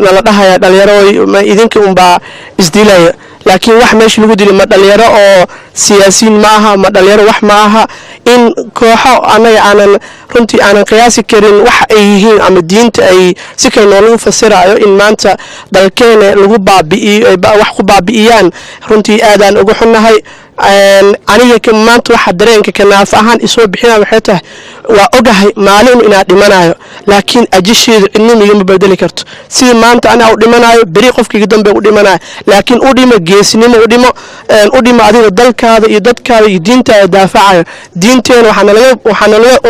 nala dhahayaa dhalinyaro ma idinka umba isdilay laakiin wax meesha lagu dilay ma dhalinyaro oo siyaasiin maaha ma dhalinyaro wax maaha in kooxo anaga aanan runtii aanan qiyaasi karin wax ay yihiin ama diinta ay si kale loo fasirayo in maanta dalkeena lagu baabi'iyo ay wax ku baabi'iyaan runtii aadaan ugu xunnahay aniga kama waxa dareenka kanaaf ahaan isoo bixinaa waxay tahay waa ogahay maalin ina dhimanayo laakiin ajisheedu cilmiga ma bedeli karto si maanta ana u dhimanayo bari qofkii dambe u dhimanayo laakiin u dhimo geesinimo u dhimo adiga dalkaada iyo dadkaada iyo diintaada daafacayo diinteena waxana laga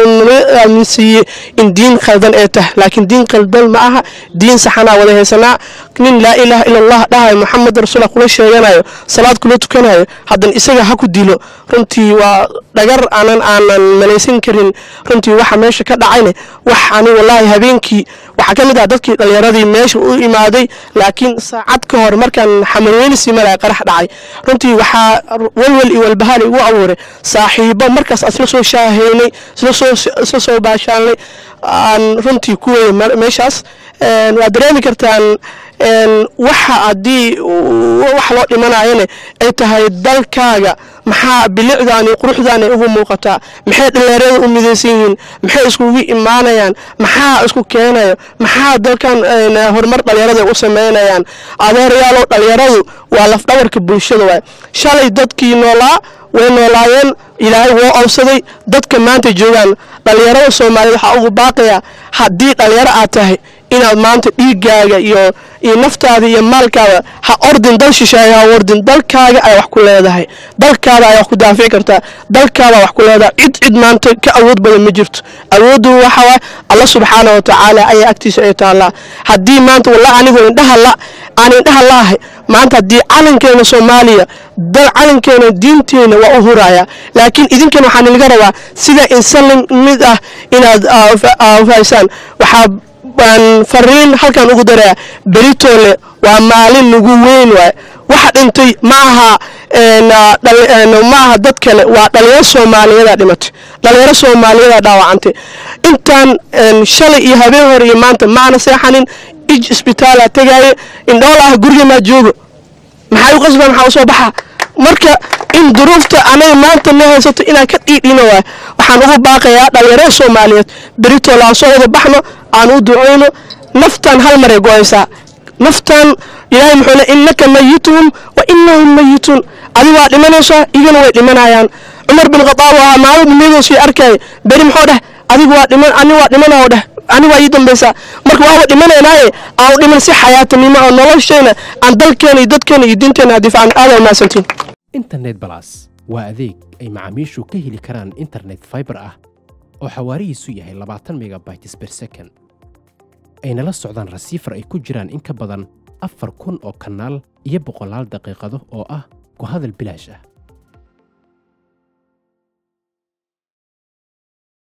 aaminsiye in diin qaldan ay tahay laakiin diin qaldan ma aha diin saxana wada heesana nin la ilaha illa allah dhahay muhammad rasuuluhu kula sheeganayo salaad kula tukanayo hadan haku dilo runtii waa dhagar aanan malaysan karin runtii waxa meesha ka dhacayna wax ani wallahi habeenkii waxa kamid ah dadkii dhalinyarada meesha u imaaday laakiin saacad ka hor markaan xamarweyn simalay qarax dhacay runtii waxa walwal iyo walbahaal ugu awoore saaxiibo markaas asla soo shaaheynay soo baashaanay aan runtii ku weeyay meeshaas waa dareemi kartaan waxa adii wax loo dhimanaayeen ay tahay dalkaaga maxaa bilicdaan iyo quruxdaan ay ugu muuqataa maxay dhalinyarada u midaysan yihiin maxay iskugu iimaanayaan maxaa isku keenayo maxaa dalkan horumar dhalinyarada u sameynayaan adeerayaal dhalinyaradu waa laf dhabarka bulshada waay shalay dadkii noolaa way noolaayeen ilaahay wuu awsaday dadka maanta joogan dhalinyarada Soomaaliyeed waxa ugu baaqaya haddii dhalinyaro aad tahay inaad maanta dhiigaaga iyo naftaada iyo maalkaaga ha ordin dal shisheeya ordin dalkaaga ay wax ku leedahay dalkaada ay wax ku daafici kartaa dalkaada wax ku leedahay cid maanta ka awood badan ma jirto awoodu waxa waa Allah subhanahu wa ta'ala ay agtiisa ay taala hadii maanta wallahi anigu indhaha la maanta di calankeena Soomaaliya dal calankeena diinteena waa u huraya laakiin idinkan waxaan laga rabaa sida insan mid ah inaad faa'iisan waxa وأن فرين هكا نقدر بريتولي ومالين نقوين واحد انتي معها معها دتكلي ودليل سومالي هذا دمت دليل سومالي هذا دعوة أنت إنتان شلي يهبيه ريمانت معنا سيحنين إج إسبيتالا تجاي إن الله جري ما جوب محايو قصبا محاو صباحا مركا إن دروفته أنا مانت إنها ست إنا كتير إنه وحنوه باقي دليل سومالي بريتولا صوره بحنا أنا دعونا نفتن هالمرة جويسة نفتن يا محلا إنك ميتون وإنهم ميتون أيوة لمن شاء يجنوا لمن عيان عمر بن الخطاب معروف منه شيء أركي بريم حوله أيوة لمن أنا لمن حوله أنا وايدهم بس مركوا لمن أنا أو لمن سي حياتي ما أنا شينا عن ذلك يدكن يدينتن هدف عن أنا الناس تين إنترنت بلاس وأذيك أي معميش وكيه لكران إنترنت فايبر أو حواري سوية هي 20 ميجا بايتس بير سكند ayna la socdaan rasiifar ay ku jiraan in ka badan 4,000 oo kanaal iyo 100 daqiiqado oo ah ku hadal bilaash ah.